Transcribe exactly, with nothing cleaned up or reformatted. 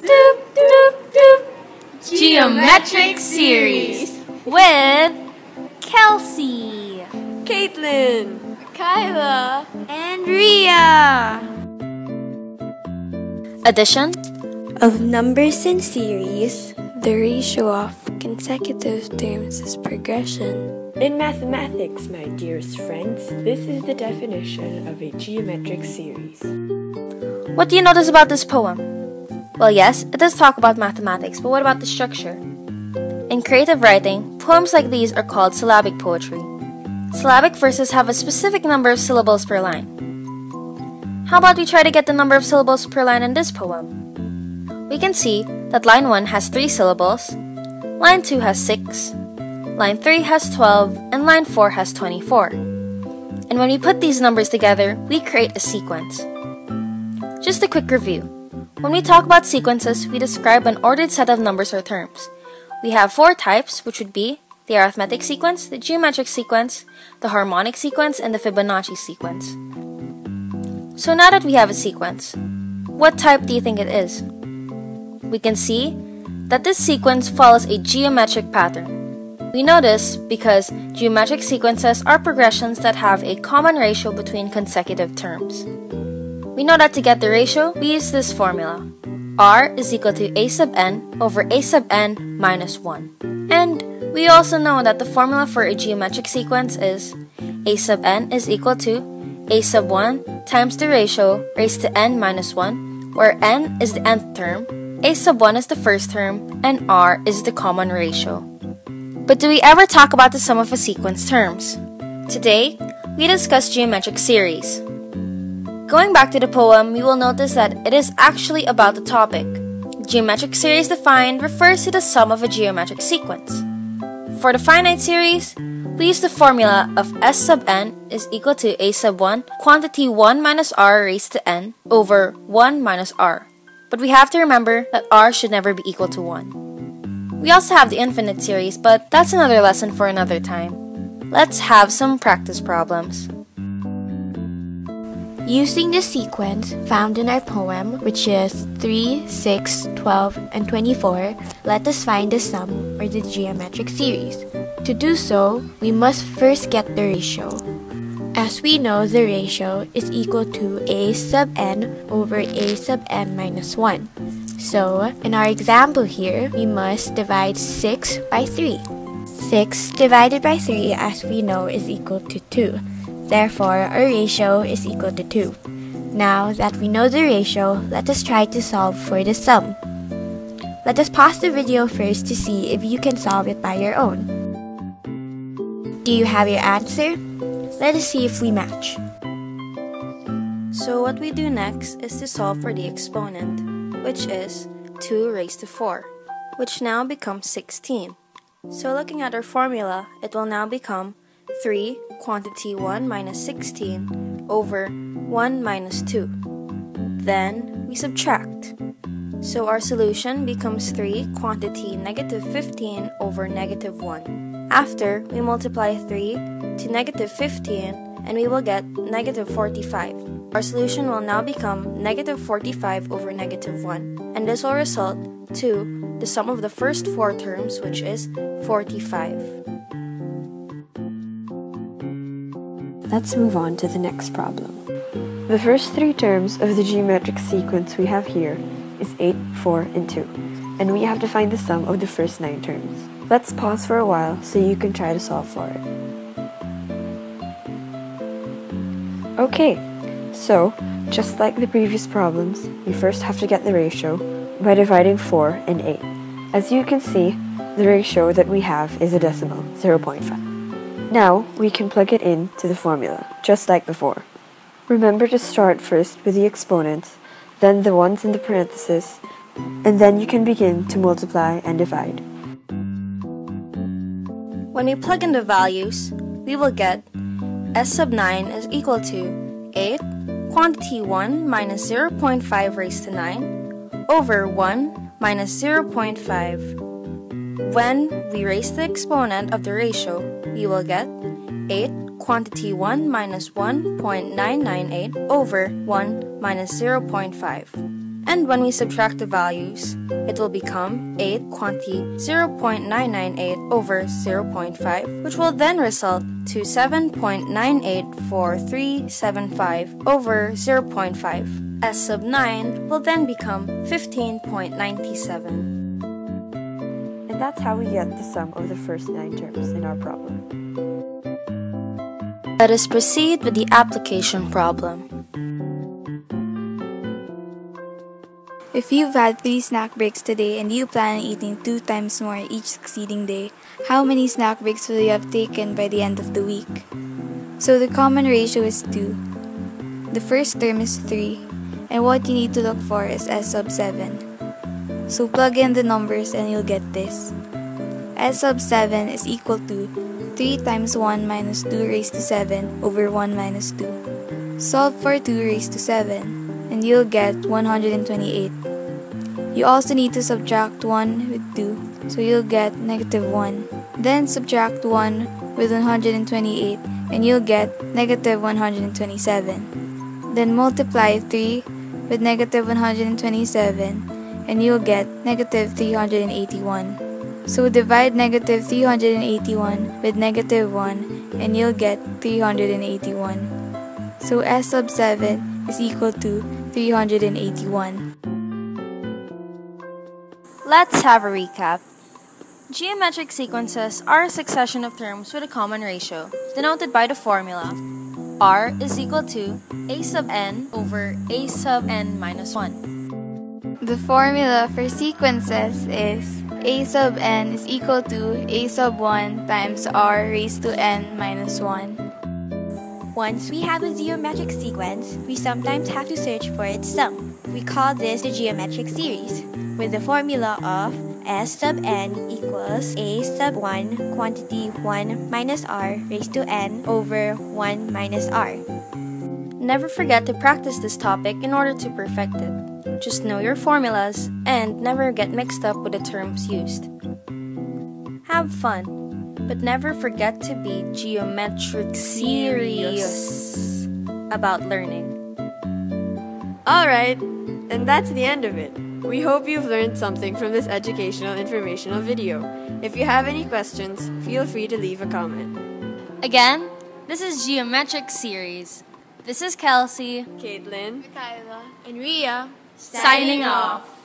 doop, doop, doop. Geometric Series with Kelsey, Caitlin, Kyla, and Rhea. Addition of numbers in series. The ratio of consecutive terms is progression. In mathematics, my dearest friends, this is the definition of a geometric series. What do you notice about this poem? Well, yes, it does talk about mathematics, but what about the structure? In creative writing, poems like these are called syllabic poetry. Syllabic verses have a specific number of syllables per line. How about we try to get the number of syllables per line in this poem? We can see that line one has three syllables, line two has six, line three has twelve, and line four has twenty-four. And when we put these numbers together, we create a sequence. Just a quick review. When we talk about sequences, we describe an ordered set of numbers or terms. We have four types, which would be the arithmetic sequence, the geometric sequence, the harmonic sequence, and the Fibonacci sequence. So now that we have a sequence, what type do you think it is? We can see that this sequence follows a geometric pattern. We know this because geometric sequences are progressions that have a common ratio between consecutive terms. We know that to get the ratio, we use this formula. R is equal to a sub n over a sub n minus one. And we also know that the formula for a geometric sequence is a sub n is equal to a sub one times the ratio raised to n minus one, where n is the nth term, a sub one is the first term, and r is the common ratio. But do we ever talk about the sum of a sequence terms? Today, we discuss geometric series. Going back to the poem, we will notice that it is actually about the topic. Geometric series defined refers to the sum of a geometric sequence. For the finite series, we use the formula of s sub n is equal to a sub one, quantity one minus r raised to n, over one minus r. But we have to remember that r should never be equal to one. We also have the infinite series, but that's another lesson for another time. Let's have some practice problems. Using the sequence found in our poem, which is three, six, twelve, and twenty-four, let us find the sum or the geometric series. To do so, we must first get the ratio. As we know, the ratio is equal to a sub n over a sub n minus one. So, in our example here, we must divide six by three. six divided by three, as we know, is equal to two. Therefore, our ratio is equal to two. Now that we know the ratio, let us try to solve for the sum. Let us pause the video first to see if you can solve it by your own. Do you have your answer? Let us see if we match. So what we do next is to solve for the exponent, which is two raised to four, which now becomes sixteen. So looking at our formula, it will now become three, quantity one minus sixteen, over one minus two. Then we subtract. So our solution becomes three, quantity negative fifteen, over negative one. After, we multiply three to negative fifteen, and we will get negative forty-five. Our solution will now become negative forty-five over negative one, and this will result to the sum of the first four terms, which is forty-five. Let's move on to the next problem. The first three terms of the geometric sequence we have here is eight, four, and two, and we have to find the sum of the first nine terms. Let's pause for a while so you can try to solve for it. Okay, so just like the previous problems, we first have to get the ratio by dividing four and eight. As you can see, the ratio that we have is a decimal, zero point five. Now, we can plug it in to the formula, just like before. Remember to start first with the exponents, then the ones in the parentheses, and then you can begin to multiply and divide. When we plug in the values, we will get s sub nine is equal to eight, quantity one minus zero point five raised to nine, over one minus zero point five. When we raise the exponent of the ratio, we will get eight, quantity one minus one point nine nine eight, over one minus zero point five. And when we subtract the values, it will become a quantity zero point nine nine eight over zero point five, which will then result to seven point nine eight four three seven five over zero point five. S sub nine will then become fifteen point nine seven. And that's how we get the sum of the first nine terms in our problem. Let us proceed with the application problem. If you've had three snack breaks today and you plan on eating two times more each succeeding day, how many snack breaks will you have taken by the end of the week? So the common ratio is two. The first term is three, and what you need to look for is S sub seven. So plug in the numbers and you'll get this. S sub seven is equal to three times one minus two raised to seven over one minus two. Solve for two raised to seven. And you'll get one hundred twenty-eight. You also need to subtract one with two, so you'll get negative one. Then subtract one with one hundred twenty-eight, and you'll get negative one hundred twenty-seven. Then multiply three with negative one hundred twenty-seven, and you'll get negative three hundred eighty-one. So divide negative three hundred eighty-one with negative one, and you'll get three hundred eighty-one. So S sub seven is equal to three hundred eighty-one. Let's have a recap. Geometric sequences are a succession of terms with a common ratio, denoted by the formula R is equal to A sub n over A sub n minus one. The formula for sequences is A sub n is equal to A sub one times R raised to n minus one. Once we have a geometric sequence, we sometimes have to search for its sum. We call this the geometric series, with the formula of S sub n equals A sub one quantity one minus R raised to n over one minus R. Never forget to practice this topic in order to perfect it. Just know your formulas and never get mixed up with the terms used. Have fun! But never forget to be geometric serious about learning. Alright, and that's the end of it. We hope you've learned something from this educational informational video. If you have any questions, feel free to leave a comment. Again, this is Geometric Series. This is Kelsey, Caitlin, Michaela, and Rhea signing off.